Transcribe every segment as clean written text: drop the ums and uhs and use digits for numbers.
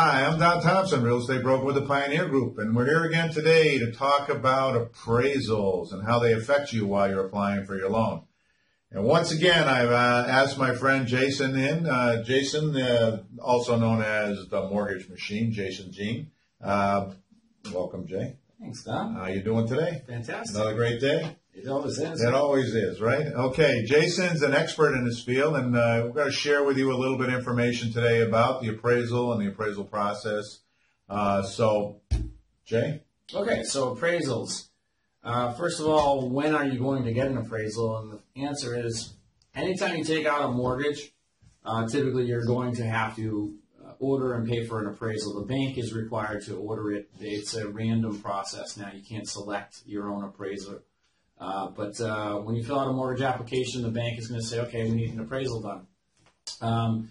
Hi, I'm Don Thompson, real estate broker with the Pioneer Group, and we're here again today to talk about appraisals and how they affect you while you're applying for your loan. And once again, I've asked my friend Jason in, Jason, also known as the Mortgage Machine, Jason Jean. Welcome, Jay. Thanks, Don. How you doing today? Fantastic. Another great day? It always is. It always is, right? Okay, Jason's an expert in this field, and we're going to share with you a little bit of information today about the appraisal and the appraisal process. Jay? Okay, so appraisals. First of all, when are you going to get an appraisal? And the answer is, anytime you take out a mortgage, typically you're going to have to order and pay for an appraisal. The bank is required to order it. It's a random process now. You can't select your own appraiser. But when you fill out a mortgage application, the bank is going to say, okay, we need an appraisal done.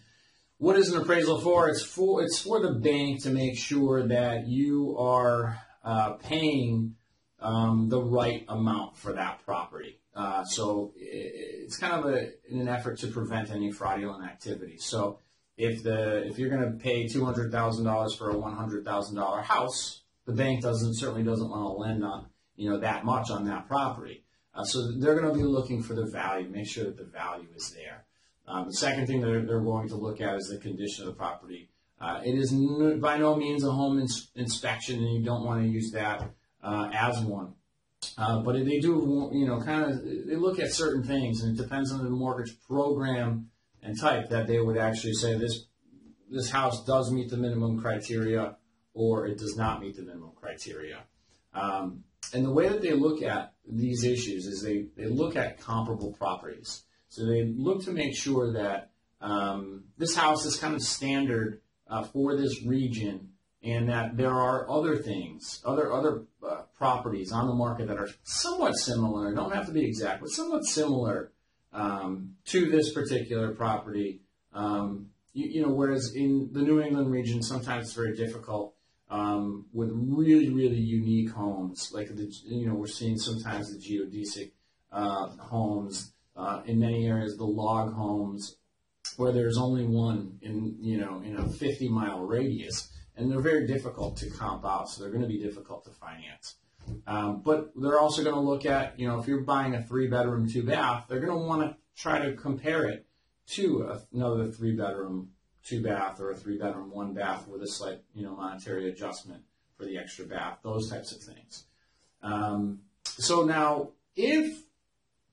What is an appraisal for? It's for the bank to make sure that you are paying the right amount for that property. So it's kind of in an effort to prevent any fraudulent activity. So if you're going to pay $200,000 for a $100,000 house, the bank certainly doesn't want to lend on that much on that property. So they're going to be looking for the value, make sure that the value is there. The second thing they're going to look at is the condition of the property. It is by no means a home inspection, and you don't want to use that as one. But they do, they look at certain things, and it depends on the mortgage program and type that they would actually say this house does meet the minimum criteria or it does not meet the minimum criteria. And the way that they look at these issues is they look at comparable properties. So they look to make sure that this house is kind of standard for this region, and that there are other things, other properties on the market that are somewhat similar, don't have to be exact, but somewhat similar to this particular property. Whereas in the New England region, sometimes it's very difficult with really, really unique homes, like we're seeing sometimes the geodesic homes, in many areas the log homes, where there's only one in a 50-mile radius, and they're very difficult to comp out, so they're going to be difficult to finance. But they're also going to look at, if you're buying a 3-bedroom, 2-bath, they're going to want to try to compare it to another 3-bedroom, 2-bath or a 3-bedroom, 1-bath with a slight, monetary adjustment for the extra bath, those types of things. So now, if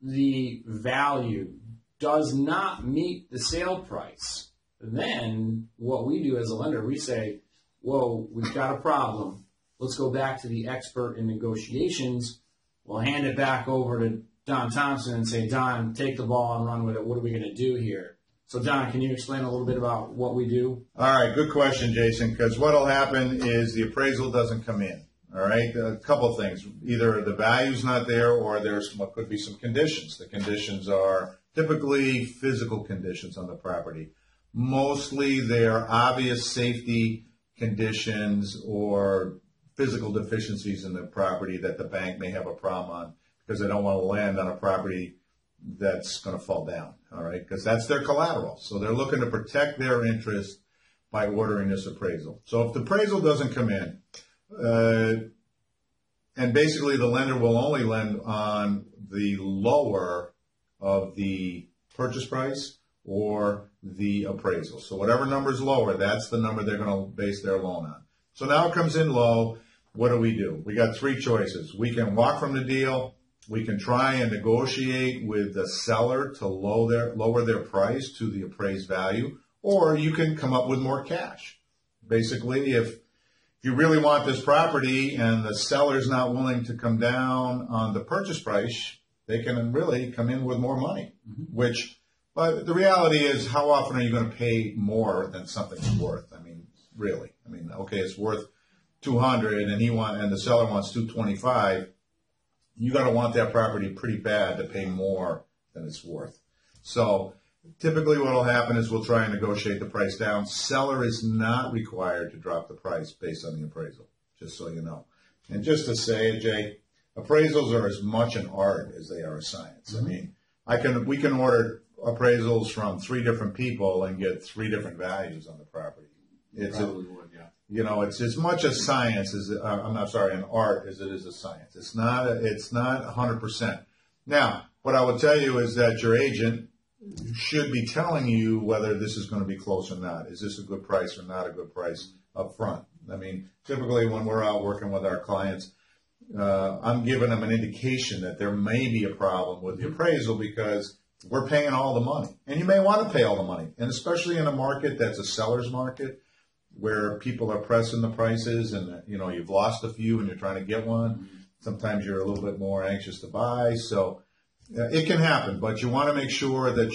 the value does not meet the sale price, then what we do as a lender, we say, whoa, we've got a problem. Let's go back to the expert in negotiations. We'll hand it back over to Don Thompson and say, Don, take the ball and run with it. What are we going to do here? So, Don, can you explain a little bit about what we do? All right, good question, Jason, because what will happen is the appraisal doesn't come in, all right? A couple things. Either the value's not there, or there's what could be some conditions. The conditions are typically physical conditions on the property. Mostly they're obvious safety conditions or physical deficiencies in the property that the bank may have a problem on, because they don't want to land on a property that's going to fall down, all right, because that's their collateral. So they're looking to protect their interest by ordering this appraisal. So if the appraisal doesn't come in, and basically the lender will only lend on the lower of the purchase price or the appraisal. So whatever number is lower, that's the number they're going to base their loan on. So now it comes in low. What do? We got three choices. We can walk from the deal. We can try and negotiate with the seller to lower their price to the appraised value, or you can come up with more cash. Basically, if you really want this property and the seller's not willing to come down on the purchase price, they can really come in with more money, but the reality is, how often are you going to pay more than something's worth? I mean, really. I mean, okay, it's worth 200 and the seller wants 225. You got to want that property pretty bad to pay more than it's worth. So typically what will happen is we'll try and negotiate the price down. Seller is not required to drop the price based on the appraisal, just so you know. And just to say, Jay, appraisals are as much an art as they are a science. I mean, we can order appraisals from 3 different people and get 3 different values on the property. It's probably would, yeah. You know, it's as much a science as an art as it is a science. It's not 100%. Now, what I will tell you is that your agent should be telling you whether this is going to be close or not. Is this a good price or not a good price up front? I mean, typically when we're out working with our clients, I'm giving them an indication that there may be a problem with the appraisal because we're paying all the money. And you may want to pay all the money, and especially in a market that's a seller's market where people are pressing the prices and, you know, you've lost a few and you're trying to get one. Sometimes you're a little bit more anxious to buy. So it can happen, but you want to make sure that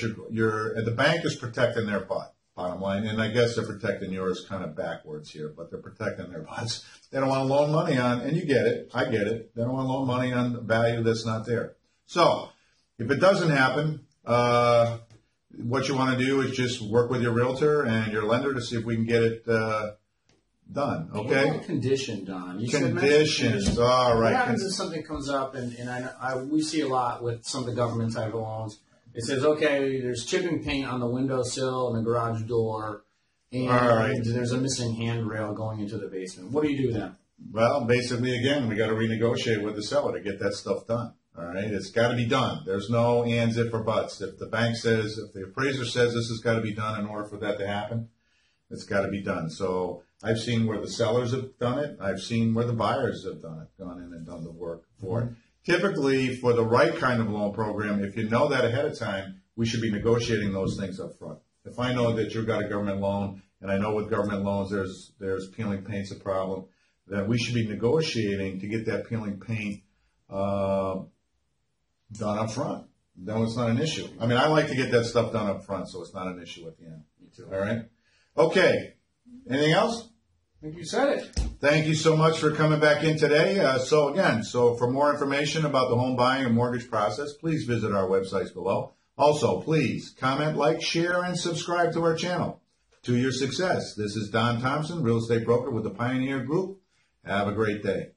the bank is protecting their butt. Bottom line, and I guess they're protecting yours kind of backwards here, but they're protecting their butts. They don't want to loan money on, and you get it, I get it. They don't want to loan money on the value that's not there. So if it doesn't happen, what you want to do is just work with your realtor and your lender to see if we can get it done. Okay. Condition, Don. Conditions. All right. What happens if something comes up, and we see a lot with some of the government type of loans. It says, okay, there's chipping paint on the windowsill and the garage door, and there's a missing handrail going into the basement. What do you do then? Well, basically, again, we got to renegotiate with the seller to get that stuff done. All right, it's got to be done. There's no ands, if, or buts. If the appraiser says this has got to be done in order for that to happen, it's got to be done. So I've seen where the sellers have done it. I've seen where the buyers have done it, gone in and done the work for it. Typically, for the right kind of loan program, if you know that ahead of time, we should be negotiating those things up front. If I know that you've got a government loan, and I know with government loans there's peeling paint's a problem, then we should be negotiating to get that peeling paint done up front. Then it's not an issue. I mean, I like to get that stuff done up front, so it's not an issue at the end. Me too. All right? Okay. Anything else? I think you said it. Thank you so much for coming back in today. So for more information about the home buying and mortgage process, please visit our websites below. Also, please comment, like, share, and subscribe to our channel. To your success, this is Don Thompson, real estate broker with the Pioneer Group. Have a great day.